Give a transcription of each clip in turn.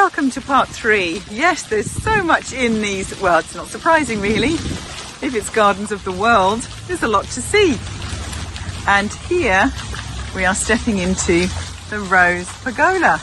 Welcome to part three. Yes, there's so much in these. Well, it's not surprising really. If it's Gardens of the World, there's a lot to see. And here we are stepping into the Rose Pergola.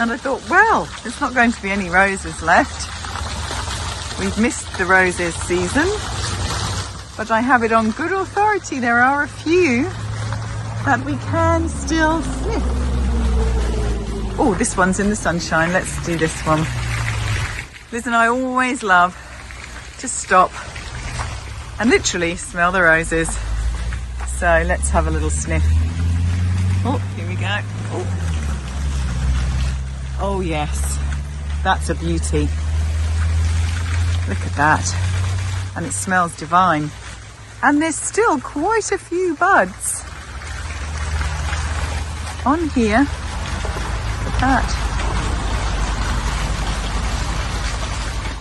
And I thought, well, there's not going to be any roses left. We've missed the roses season, but I have it on good authority. There are a few that we can still sniff. Oh, this one's in the sunshine. Let's do this one. Liz and I always love to stop and literally smell the roses. So let's have a little sniff. Oh, here we go. Oh yes, that's a beauty. Look at that. And it smells divine. And there's still quite a few buds on here. Look at that.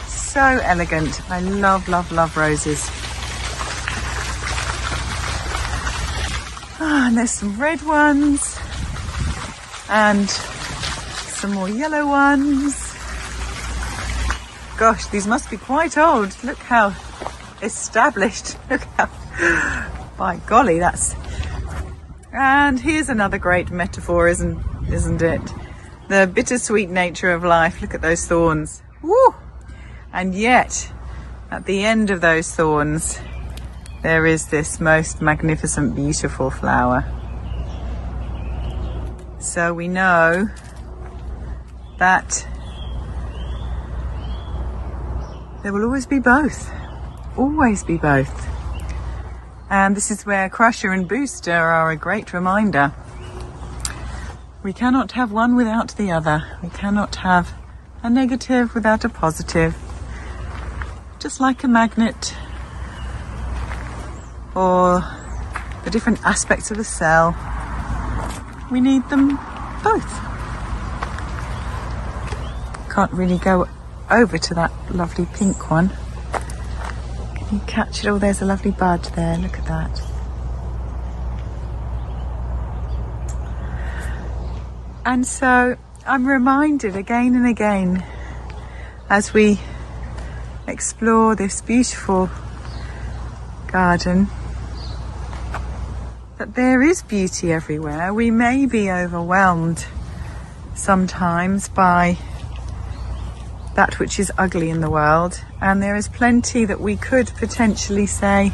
So elegant. I love, love, love roses. Ah, and there's some red ones and some more yellow ones. Gosh, these must be quite old. Look how established. Look how, by golly, that's. And here's another great metaphor, isn't it? The bittersweet nature of life. Look at those thorns. Woo! And yet, at the end of those thorns, there is this most magnificent, beautiful flower. So we know that there will always be both. Always be both. And this is where Crusher and Booster are a great reminder. We cannot have one without the other. We cannot have a negative without a positive. Just like a magnet, or the different aspects of the cell. We need them both. Can't really go over to that lovely pink one. Can you catch it? Oh, there's a lovely bud there. Look at that. And so I'm reminded again and again as we explore this beautiful garden that there is beauty everywhere. We may be overwhelmed sometimes by that which is ugly in the world, and there is plenty that we could potentially say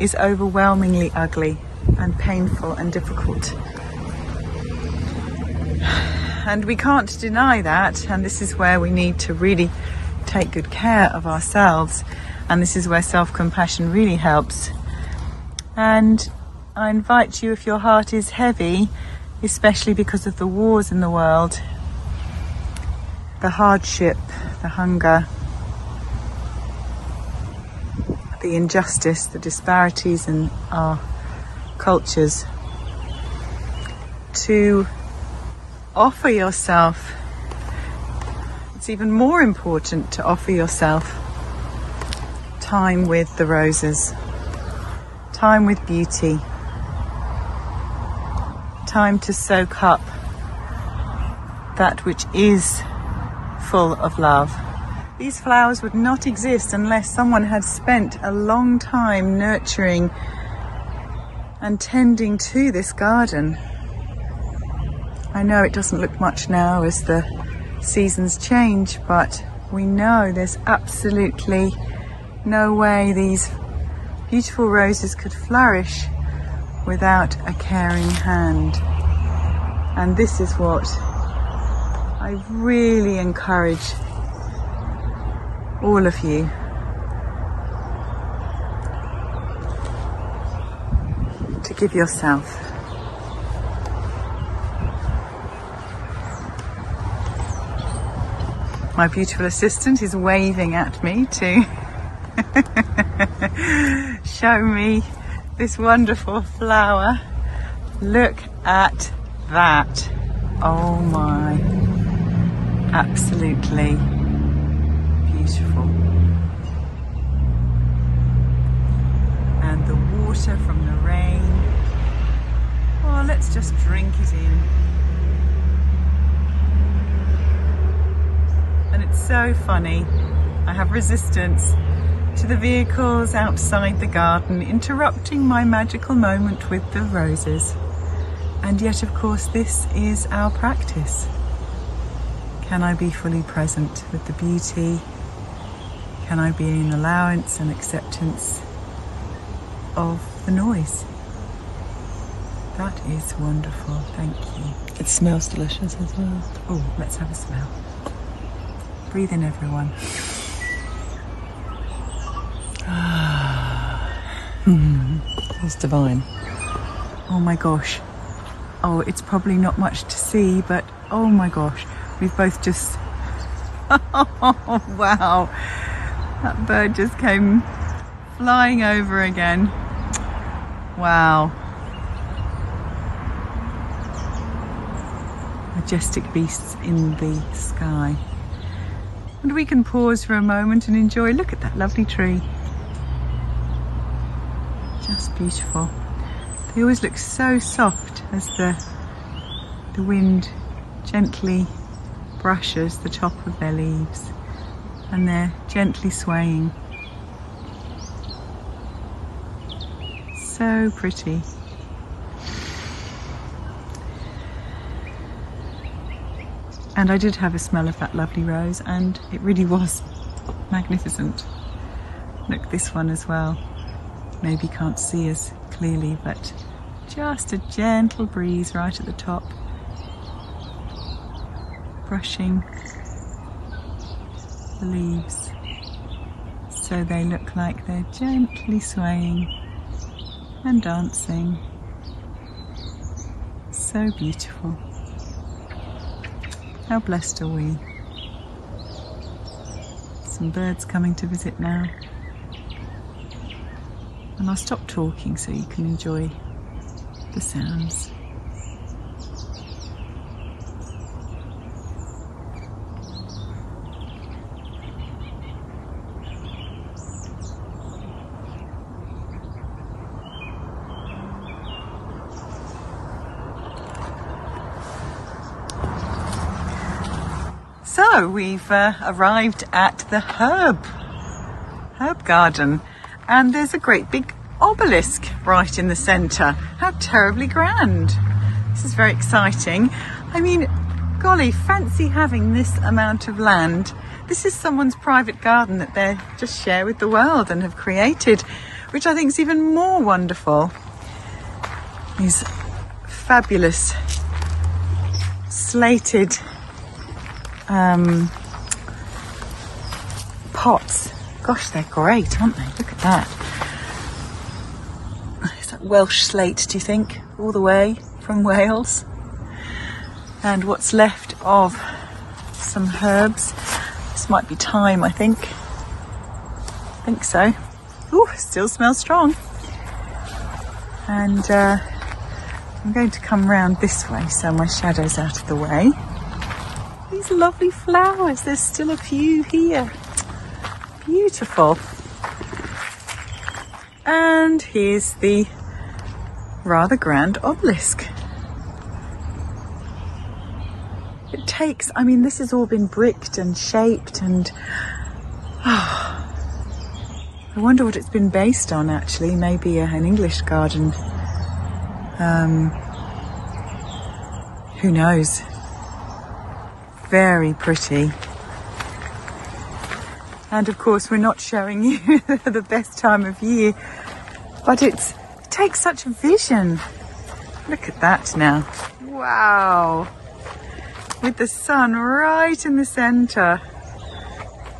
is overwhelmingly ugly and painful and difficult. And we can't deny that, and this is where we need to really take good care of ourselves, and this is where self-compassion really helps. And I invite you, if your heart is heavy, especially because of the wars in the world, the hardship, the hunger, the injustice, the disparities in our cultures, to offer yourself. It's even more important to offer yourself time with the roses, time with beauty, time to soak up that which is full of love. These flowers would not exist unless someone had spent a long time nurturing and tending to this garden. I know it doesn't look much now as the seasons change, but we know there's absolutely no way these beautiful roses could flourish without a caring hand. And this is what I really encourage all of you. To give yourself. My beautiful assistant is waving at me to show me this wonderful flower. Look at that. Oh my, absolutely beautiful. And the water from the rain. Oh, let's just drink it in. so funny. I have resistance to the vehicles outside the garden interrupting my magical moment with the roses. And yet, of course, this is our practice. Can I be fully present with the beauty? Can I be in allowance and acceptance of the noise? That is wonderful, thank you. It smells delicious as well. Oh, let's have a smell. Breathe in, everyone. That's divine. Oh my gosh. Oh, it's probably not much to see, but oh my gosh, we've both just... Oh, wow. That bird just came flying over again. Wow. Majestic beasts in the sky. And we can pause for a moment and enjoy. Look at that lovely tree. Just beautiful. They always look so soft as the wind gently brushes the top of their leaves and they're gently swaying. So pretty. And I did have a smell of that lovely rose and it really was magnificent. Look, this one as well. Maybe can't see as clearly, but just a gentle breeze right at the top. Brushing the leaves so they look like they're gently swaying and dancing. So beautiful. How blessed are we? Some birds coming to visit now. And I'll stop talking so you can enjoy the sounds. So we've arrived at the herb garden, and there's a great big obelisk right in the centre. How terribly grand. This is very exciting. I mean, golly, fancy having this amount of land. This is someone's private garden that they just share with the world and have created, which I think is even more wonderful. These fabulous slated pots. Gosh, they're great, aren't they? Look at that. It's like Welsh slate, do you think? All the way from Wales. And what's left of some herbs. This might be thyme, I think. I think so. Ooh, still smells strong. And I'm going to come round this way so my shadow's out of the way. These lovely flowers, there's still a few here. Beautiful. And here's the rather grand obelisk. It takes, I mean, this has all been bricked and shaped and I wonder what it's been based on actually. Maybe an English garden. Who knows? Very pretty. And of course we're not showing you the best time of year, but it takes such vision. Look at that now. Wow. With the sun right in the centre.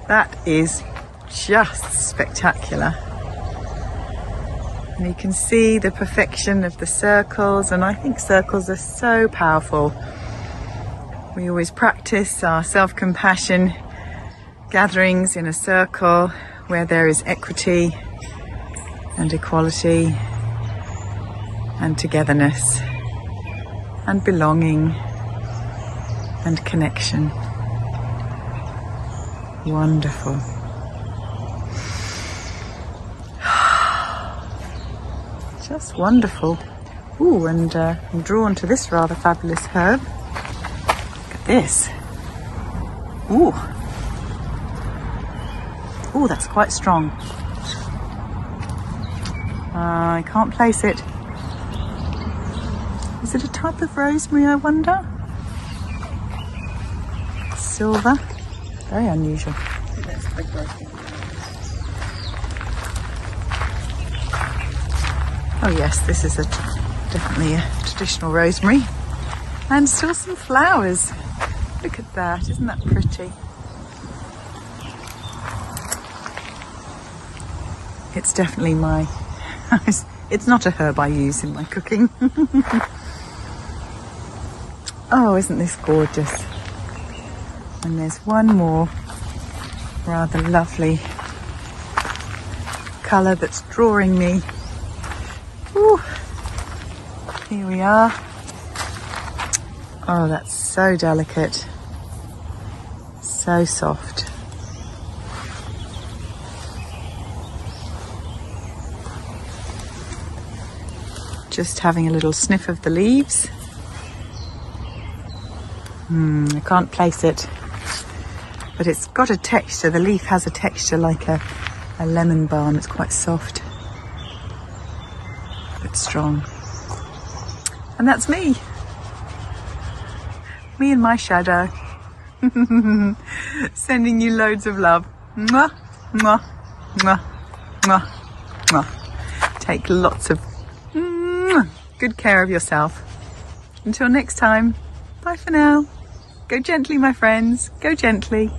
That is just spectacular. And you can see the perfection of the circles, and I think circles are so powerful. We always practice our self-compassion gatherings in a circle where there is equity and equality and togetherness and belonging and connection. Wonderful. Just wonderful. Ooh, and I'm drawn to this rather fabulous herb. This. Ooh, Oh, that's quite strong. I can't place it. Is it a type of rosemary, I wonder? Silver. Very unusual. That's big rosemary. Oh yes, this is definitely a traditional rosemary. And still some flowers. Look at that, isn't that pretty? It's definitely my... It's not a herb I use in my cooking. Oh, isn't this gorgeous? And there's one more rather lovely colour that's drawing me. Ooh, here we are. Oh, that's so delicate, so soft. Just having a little sniff of the leaves. I can't place it, but it's got a texture. The leaf has a texture like a lemon balm. It's quite soft, but strong. And that's me. Me and my shadow. Sending you loads of love. Mwah, mwah, mwah, mwah, mwah. Take lots of good care of yourself. Until next time, bye for now. Go gently, my friends, go gently.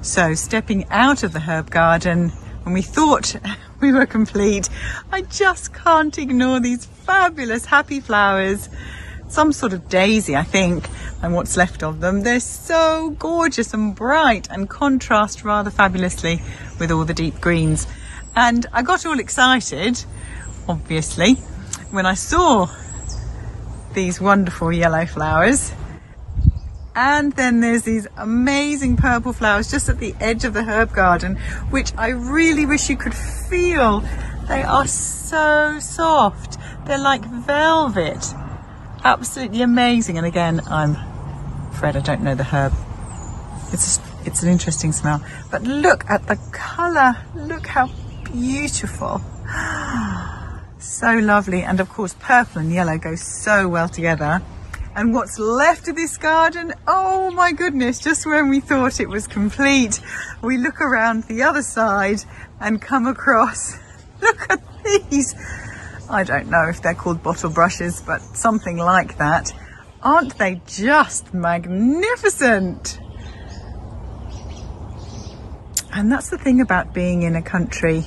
So, stepping out of the herb garden, when we thought we were complete, I just can't ignore these fabulous happy flowers. Some sort of daisy, I think, and what's left of them. They're so gorgeous and bright and contrast rather fabulously with all the deep greens. And I got all excited, obviously, when I saw these wonderful yellow flowers. And then there's these amazing purple flowers just at the edge of the herb garden, which I really wish you could feel. They are so soft. They're like velvet. Absolutely amazing. And again, I'm afraid I don't know the herb. It's an interesting smell. But look at the colour. Look how beautiful. So lovely. And of course, purple and yellow go so well together. And what's left of this garden? Oh my goodness, just when we thought it was complete, we look around the other side and come across, look at these. I don't know if they're called bottle brushes, but something like that. Aren't they just magnificent? And that's the thing about being in a country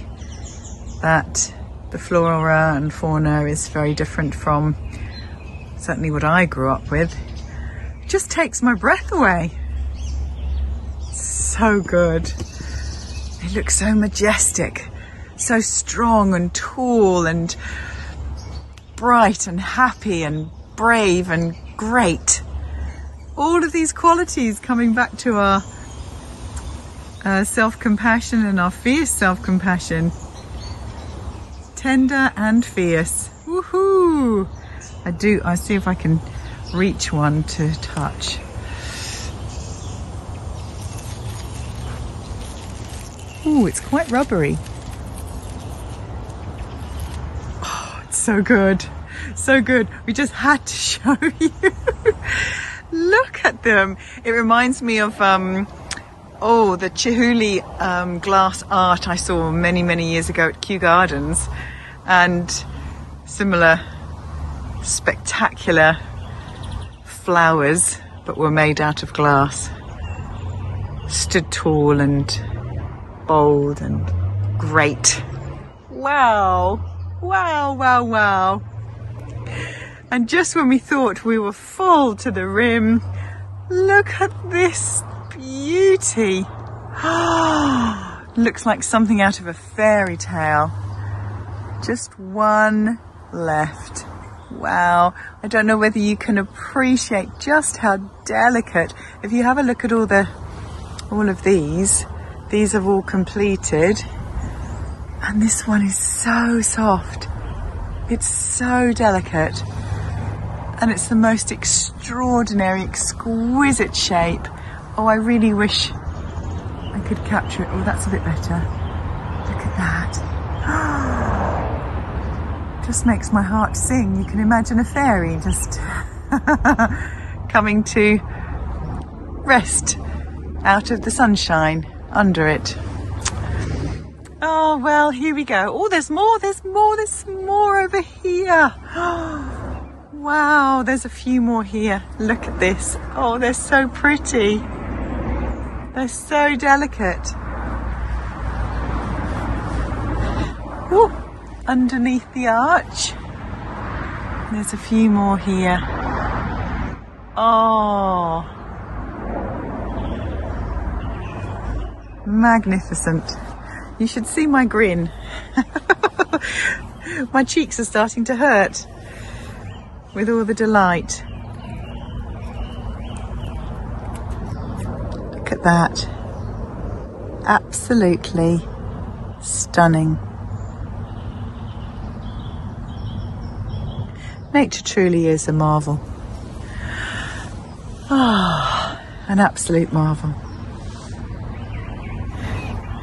that the flora and fauna is very different from certainly what I grew up with. It just takes my breath away. So good. They look so majestic, so strong and tall and bright and happy and brave and great. All of these qualities coming back to our self-compassion and our fierce self-compassion. Tender and fierce. Woohoo! I see if I can reach one to touch. Ooh, it's quite rubbery. Oh, it's so good. So good. We just had to show you. Look at them. It reminds me of the Chihuly glass art I saw many, many years ago at Kew Gardens, and similar spectacular flowers, but were made out of glass, stood tall and bold and great. Wow, wow, wow, wow. And just when we thought we were full to the rim, look at this. Beauty. Oh, looks like something out of a fairy tale. Just one left. Wow. I don't know whether you can appreciate just how delicate. If you have a look at all of these have all completed, and this one is so soft. It's so delicate, and it's the most extraordinary, exquisite shape. Oh, I really wish I I could capture it. Oh, that's a bit better. Look at that. Just makes my heart sing. You can imagine a fairy just coming to rest out of the sunshine under it. Oh, well, here we go. Oh, there's more over here. Wow, there's a few more here. Look at this. Oh, they're so pretty. They're so delicate. Oh, underneath the arch. There's a few more here. Oh. Magnificent. You should see my grin. My cheeks are starting to hurt with all the delight. Look at that. Absolutely stunning. Nature truly is a marvel. Ah, an absolute marvel.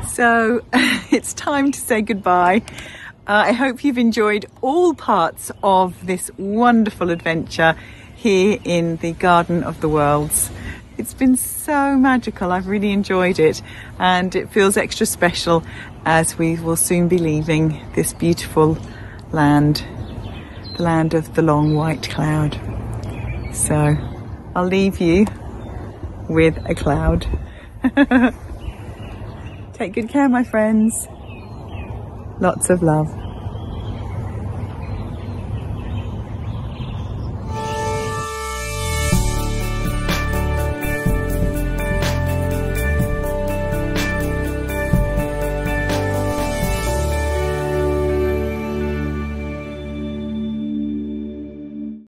So it's time to say goodbye. I hope you've enjoyed all parts of this wonderful adventure here in the Garden of the Worlds. It's been so magical. I've really enjoyed it, and it feels extra special as we will soon be leaving this beautiful land, the land of the long white cloud. So I'll leave you with a cloud. Take good care, my friends. Lots of love.